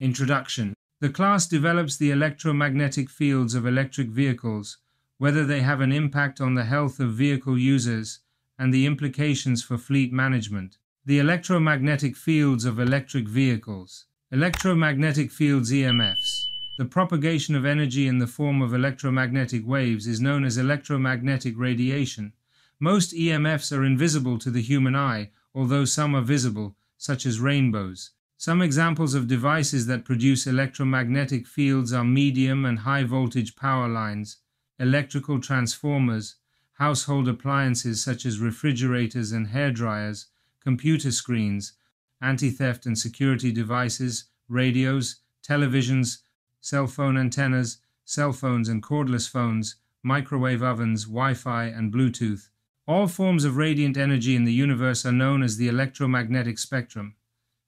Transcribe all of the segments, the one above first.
Introduction. The class develops the electromagnetic fields of electric vehicles, whether they have an impact on the health of vehicle users, and the implications for fleet management. The electromagnetic fields of electric vehicles. Electromagnetic fields EMFs. The propagation of energy in the form of electromagnetic waves is known as electromagnetic radiation. Most EMFs are invisible to the human eye, although some are visible, such as rainbows. Some examples of devices that produce electromagnetic fields are medium and high voltage power lines, electrical transformers, household appliances such as refrigerators and hairdryers, computer screens, anti-theft and security devices, radios, televisions, cell phone antennas, cell phones and cordless phones, microwave ovens, Wi-Fi and Bluetooth. All forms of radiant energy in the universe are known as the electromagnetic spectrum.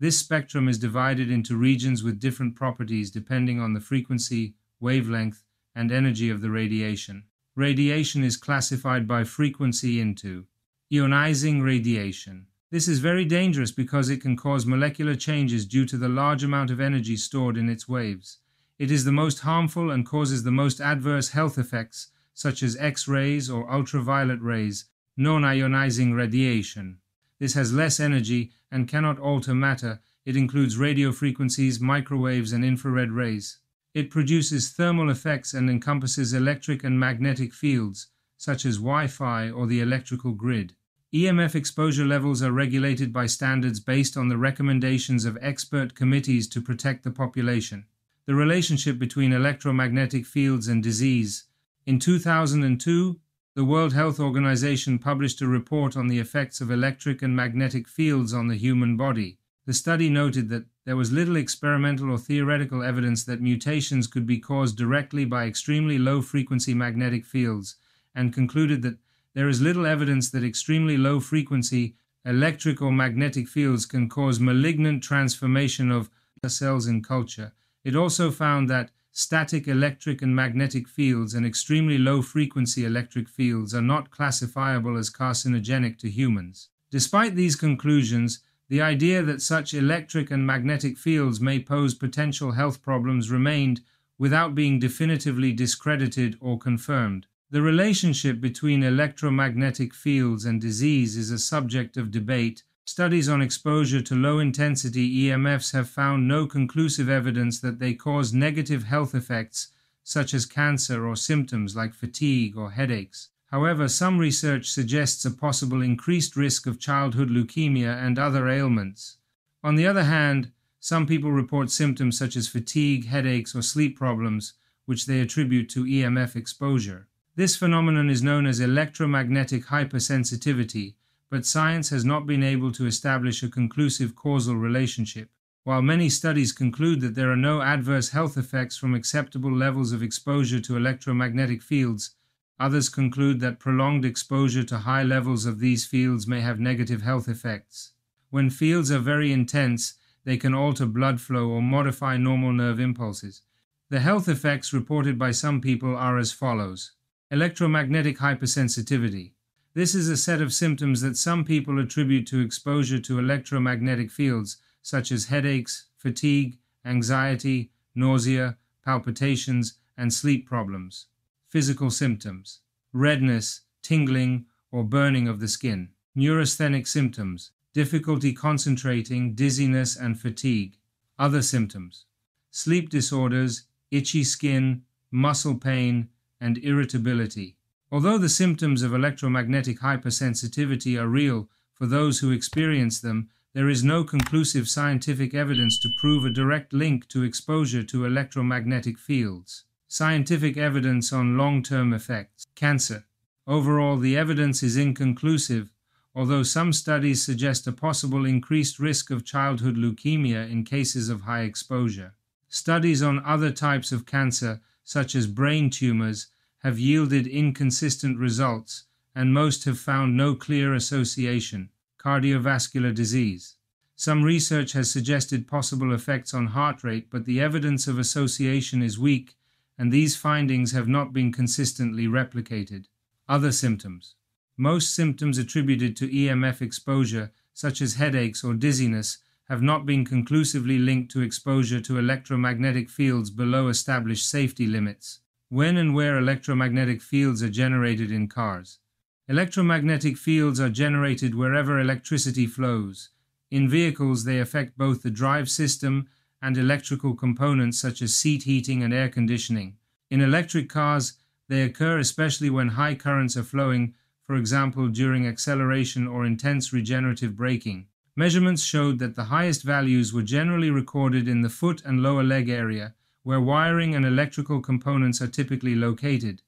This spectrum is divided into regions with different properties depending on the frequency, wavelength, and energy of the radiation. Radiation is classified by frequency into ionizing radiation. This is very dangerous because it can cause molecular changes due to the large amount of energy stored in its waves. It is the most harmful and causes the most adverse health effects, such as X-rays or ultraviolet rays, non-ionizing radiation. This has less energy and cannot alter matter. It includes radio frequencies, microwaves, and infrared rays. It produces thermal effects and encompasses electric and magnetic fields, such as Wi-Fi or the electrical grid. EMF exposure levels are regulated by standards based on the recommendations of expert committees to protect the population. The relationship between electromagnetic fields and disease. In 2002, the World Health Organization published a report on the effects of electric and magnetic fields on the human body. The study noted that there was little experimental or theoretical evidence that mutations could be caused directly by extremely low-frequency magnetic fields, and concluded that there is little evidence that extremely low-frequency electric or magnetic fields can cause malignant transformation of cells in culture. It also found that static electric and magnetic fields and extremely low-frequency electric fields are not classifiable as carcinogenic to humans. Despite these conclusions, the idea that such electric and magnetic fields may pose potential health problems remained without being definitively discredited or confirmed. The relationship between electromagnetic fields and disease is a subject of debate. Studies on exposure to low-intensity EMFs have found no conclusive evidence that they cause negative health effects such as cancer or symptoms like fatigue or headaches. However, some research suggests a possible increased risk of childhood leukemia and other ailments. On the other hand, some people report symptoms such as fatigue, headaches, or sleep problems, which they attribute to EMF exposure. This phenomenon is known as electromagnetic hypersensitivity, but science has not been able to establish a conclusive causal relationship. While many studies conclude that there are no adverse health effects from acceptable levels of exposure to electromagnetic fields, others conclude that prolonged exposure to high levels of these fields may have negative health effects. When fields are very intense, they can alter blood flow or modify normal nerve impulses. The health effects reported by some people are as follows. Electromagnetic hypersensitivity. This is a set of symptoms that some people attribute to exposure to electromagnetic fields, such as headaches, fatigue, anxiety, nausea, palpitations, and sleep problems. Physical symptoms: redness, tingling, or burning of the skin. Neurasthenic symptoms: difficulty concentrating, dizziness, and fatigue. Other symptoms: sleep disorders, itchy skin, muscle pain, and irritability. Although the symptoms of electromagnetic hypersensitivity are real for those who experience them, there is no conclusive scientific evidence to prove a direct link to exposure to electromagnetic fields. Scientific evidence on long-term effects. Cancer. Overall, the evidence is inconclusive, although some studies suggest a possible increased risk of childhood leukemia in cases of high exposure. Studies on other types of cancer, such as brain tumors, have yielded inconsistent results, and most have found no clear association. Cardiovascular disease. Some research has suggested possible effects on heart rate, but the evidence of association is weak, and these findings have not been consistently replicated. Other symptoms. Most symptoms attributed to EMF exposure, such as headaches or dizziness, have not been conclusively linked to exposure to electromagnetic fields below established safety limits. When and where electromagnetic fields are generated in cars. Electromagnetic fields are generated wherever electricity flows. In vehicles, they affect both the drive system and electrical components such as seat heating and air conditioning. In electric cars, they occur especially when high currents are flowing, for example during acceleration or intense regenerative braking. Measurements showed that the highest values were generally recorded in the foot and lower leg area, where wiring and electrical components are typically located.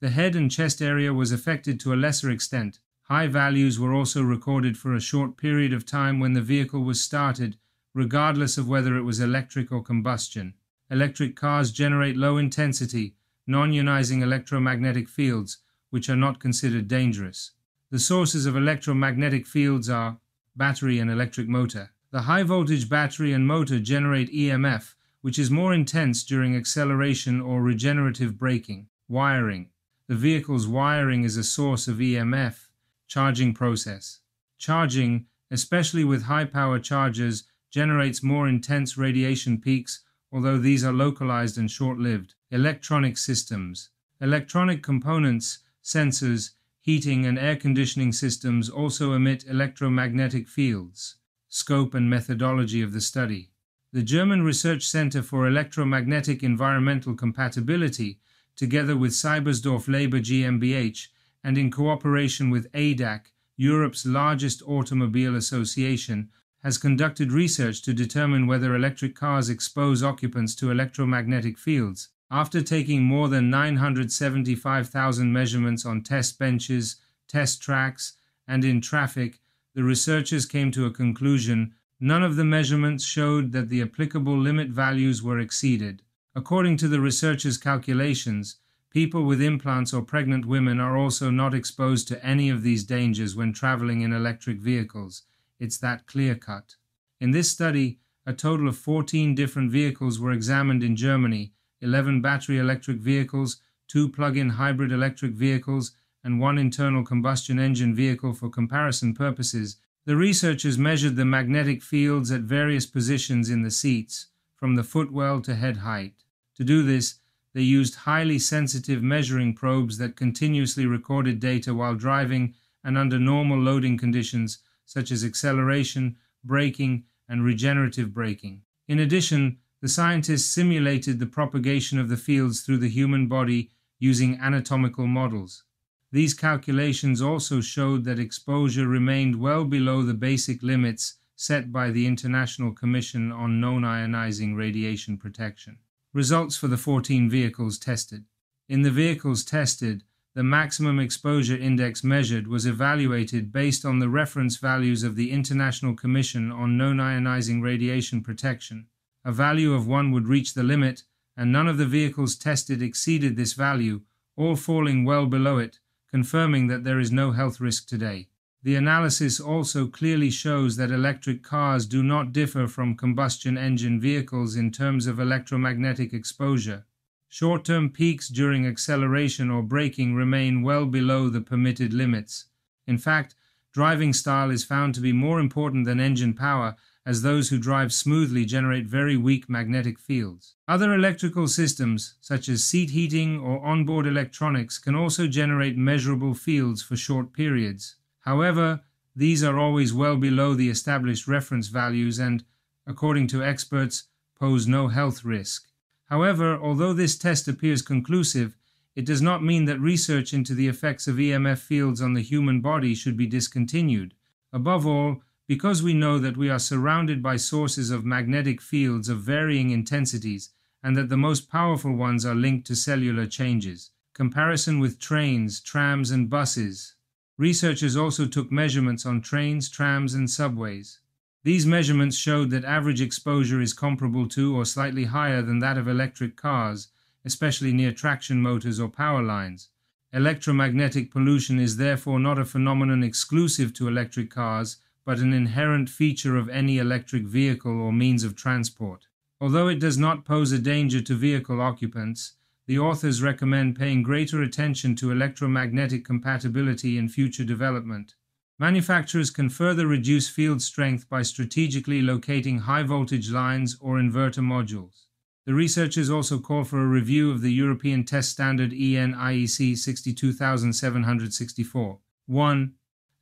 The head and chest area was affected to a lesser extent. High values were also recorded for a short period of time when the vehicle was started, regardless of whether it was electric or combustion. Electric cars generate low-intensity, non-ionizing electromagnetic fields, which are not considered dangerous. The sources of electromagnetic fields are battery and electric motor. The high-voltage battery and motor generate EMF, which is more intense during acceleration or regenerative braking. Wiring. The vehicle's wiring is a source of EMF. Charging process. Charging, especially with high-power chargers, generates more intense radiation peaks, although these are localized and short-lived. Electronic systems. Electronic components, sensors, heating and air conditioning systems also emit electromagnetic fields. Scope and methodology of the study. The German Research Center for Electromagnetic Environmental Compatibility, together with Seibersdorf Labor GmbH, and in cooperation with ADAC, Europe's largest automobile association, has conducted research to determine whether electric cars expose occupants to electromagnetic fields. After taking more than 975,000 measurements on test benches, test tracks, and in traffic, the researchers came to a conclusion: none of the measurements showed that the applicable limit values were exceeded. According to the researchers' calculations, people with implants or pregnant women are also not exposed to any of these dangers when traveling in electric vehicles. It's that clear-cut. In this study, a total of 14 different vehicles were examined in Germany, 11 battery electric vehicles, 2 plug-in hybrid electric vehicles, and 1 internal combustion engine vehicle for comparison purposes. The researchers measured the magnetic fields at various positions in the seats, from the footwell to head height. To do this, they used highly sensitive measuring probes that continuously recorded data while driving and under normal loading conditions, such as acceleration, braking, and regenerative braking. In addition, the scientists simulated the propagation of the fields through the human body using anatomical models. These calculations also showed that exposure remained well below the basic limits set by the International Commission on Non-ionizing Radiation Protection. Results for the 14 vehicles tested. In the vehicles tested, the maximum exposure index measured was evaluated based on the reference values of the International Commission on Non-ionizing Radiation Protection. A value of 1 would reach the limit, and none of the vehicles tested exceeded this value, all falling well below it, confirming that there is no health risk today. The analysis also clearly shows that electric cars do not differ from combustion engine vehicles in terms of electromagnetic exposure. Short-term peaks during acceleration or braking remain well below the permitted limits. In fact, driving style is found to be more important than engine power, as those who drive smoothly generate very weak magnetic fields. Other electrical systems, such as seat heating or onboard electronics, can also generate measurable fields for short periods. However, these are always well below the established reference values and, according to experts, pose no health risk. However, although this test appears conclusive, it does not mean that research into the effects of EMF fields on the human body should be discontinued. Above all, because we know that we are surrounded by sources of magnetic fields of varying intensities and that the most powerful ones are linked to cellular changes. Comparison with trains, trams, and buses. Researchers also took measurements on trains, trams, and subways. These measurements showed that average exposure is comparable to or slightly higher than that of electric cars, especially near traction motors or power lines. Electromagnetic pollution is therefore not a phenomenon exclusive to electric cars, but an inherent feature of any electric vehicle or means of transport. Although it does not pose a danger to vehicle occupants, the authors recommend paying greater attention to electromagnetic compatibility in future development. Manufacturers can further reduce field strength by strategically locating high-voltage lines or inverter modules. The researchers also call for a review of the European Test Standard EN IEC 62764-1,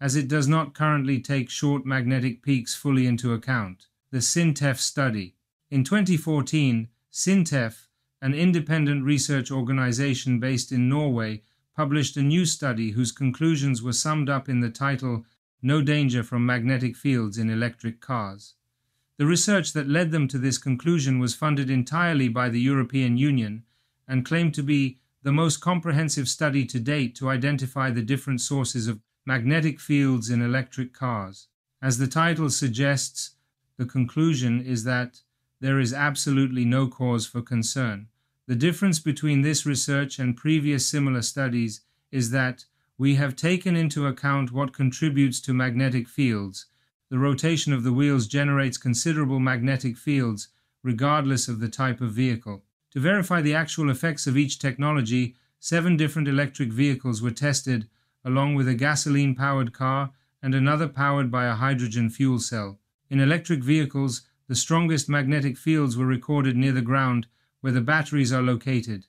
as it does not currently take short magnetic peaks fully into account. The SINTEF study. In 2014, SINTEF, an independent research organization based in Norway, published a new study whose conclusions were summed up in the title "No Danger from Magnetic Fields in Electric Cars." The research that led them to this conclusion was funded entirely by the European Union and claimed to be the most comprehensive study to date to identify the different sources of magnetic fields in electric cars. As the title suggests, the conclusion is that there is absolutely no cause for concern. The difference between this research and previous similar studies is that we have taken into account what contributes to magnetic fields. The rotation of the wheels generates considerable magnetic fields, regardless of the type of vehicle. To verify the actual effects of each technology, 7 different electric vehicles were tested, along with a gasoline-powered car and another powered by a hydrogen fuel cell. In electric vehicles, the strongest magnetic fields were recorded near the ground, where the batteries are located.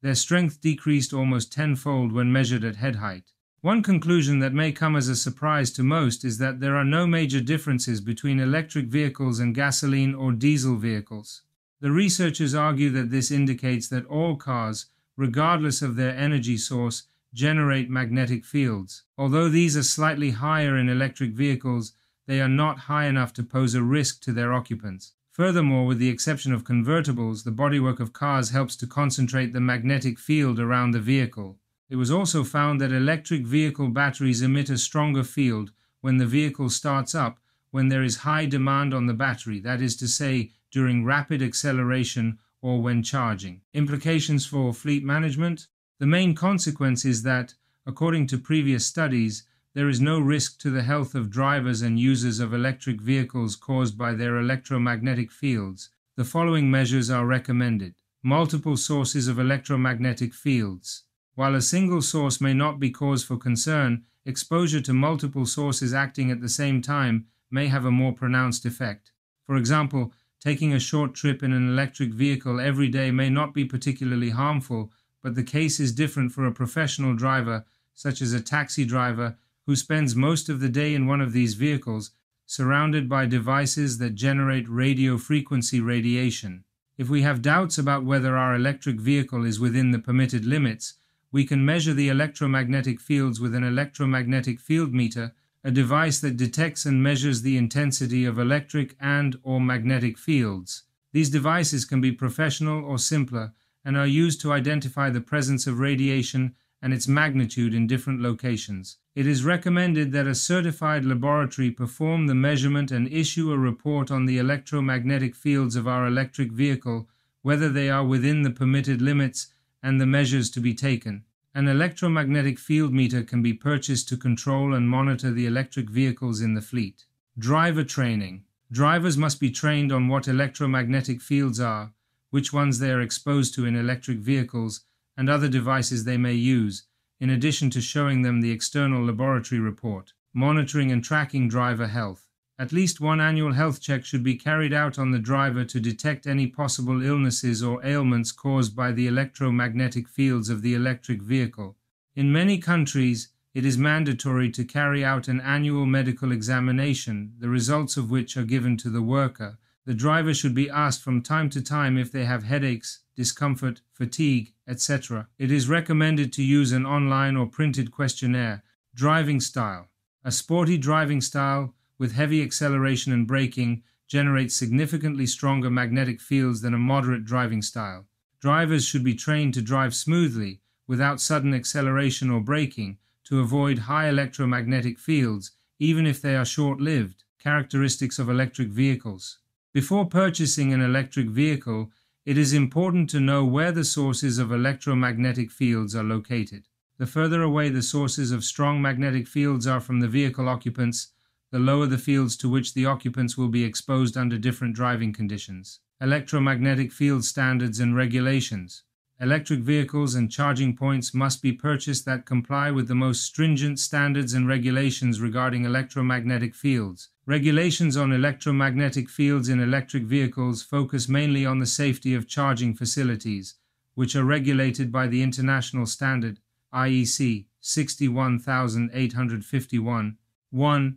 Their strength decreased almost 10-fold when measured at head height. One conclusion that may come as a surprise to most is that there are no major differences between electric vehicles and gasoline or diesel vehicles. The researchers argue that this indicates that all cars, regardless of their energy source, generate magnetic fields. Although these are slightly higher in electric vehicles, they are not high enough to pose a risk to their occupants. Furthermore, with the exception of convertibles, the bodywork of cars helps to concentrate the magnetic field around the vehicle. It was also found that electric vehicle batteries emit a stronger field when the vehicle starts up, when there is high demand on the battery, that is to say, during rapid acceleration or when charging. Implications for fleet management? The main consequence is that, according to previous studies, there is no risk to the health of drivers and users of electric vehicles caused by their electromagnetic fields. The following measures are recommended. Multiple sources of electromagnetic fields. While a single source may not be cause for concern, exposure to multiple sources acting at the same time may have a more pronounced effect. For example, taking a short trip in an electric vehicle every day may not be particularly harmful, but the case is different for a professional driver, such as a taxi driver, who spends most of the day in one of these vehicles, surrounded by devices that generate radio frequency radiation. If we have doubts about whether our electric vehicle is within the permitted limits, we can measure the electromagnetic fields with an electromagnetic field meter, a device that detects and measures the intensity of electric and/or magnetic fields. These devices can be professional or simpler, and are used to identify the presence of radiation and its magnitude in different locations. It is recommended that a certified laboratory perform the measurement and issue a report on the electromagnetic fields of our electric vehicle, whether they are within the permitted limits and the measures to be taken. An electromagnetic field meter can be purchased to control and monitor the electric vehicles in the fleet. Driver training. Drivers must be trained on what electromagnetic fields are, which ones they are exposed to in electric vehicles, and other devices they may use, in addition to showing them the external laboratory report. Monitoring and tracking driver health. At least one annual health check should be carried out on the driver to detect any possible illnesses or ailments caused by the electromagnetic fields of the electric vehicle. In many countries, it is mandatory to carry out an annual medical examination, the results of which are given to the worker. The driver should be asked from time to time if they have headaches, discomfort, fatigue, etc. It is recommended to use an online or printed questionnaire. Driving style. A sporty driving style with heavy acceleration and braking generates significantly stronger magnetic fields than a moderate driving style. Drivers should be trained to drive smoothly, without sudden acceleration or braking, to avoid high electromagnetic fields, even if they are short-lived. Characteristics of electric vehicles. Before purchasing an electric vehicle, it is important to know where the sources of electromagnetic fields are located. The further away the sources of strong magnetic fields are from the vehicle occupants, the lower the fields to which the occupants will be exposed under different driving conditions. Electromagnetic field standards and regulations. Electric vehicles and charging points must be purchased that comply with the most stringent standards and regulations regarding electromagnetic fields. Regulations on electromagnetic fields in electric vehicles focus mainly on the safety of charging facilities, which are regulated by the international standard IEC 61851-1.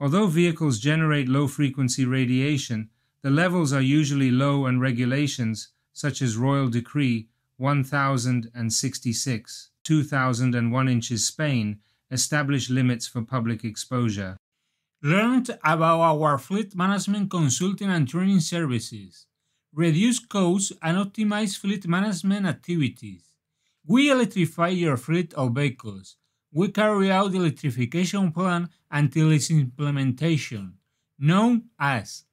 Although vehicles generate low-frequency radiation, the levels are usually low, and regulations, such as Royal Decree 1066/2001 inches Spain, establish limits for public exposure. Learned about our fleet management consulting and training services. Reduce costs and optimize fleet management activities. We electrify your fleet of vehicles. We carry out the electrification plan until its implementation, known as